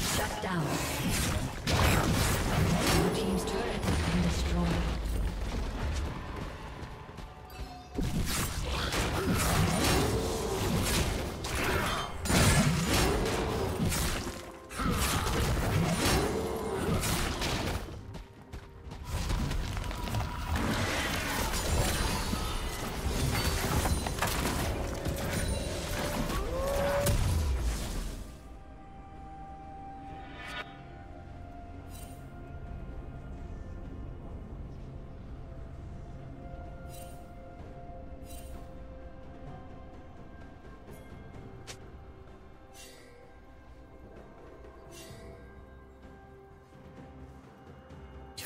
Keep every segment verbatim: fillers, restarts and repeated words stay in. Shut down. Your team's turret has been destroyed.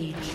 Rampage.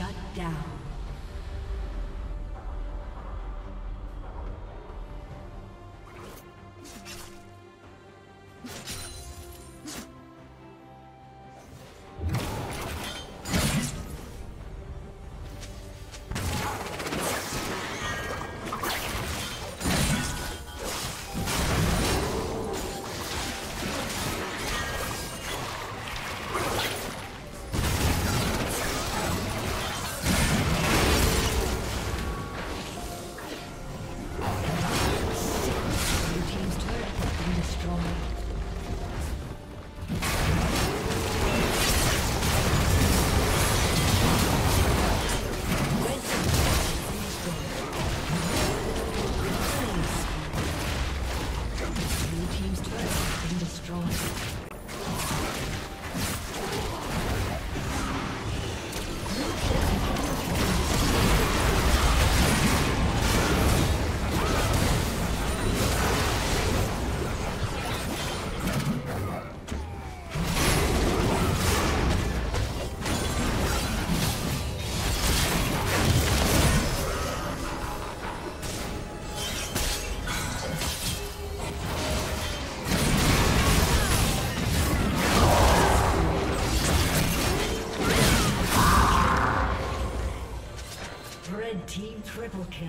Shut down. Triple kill.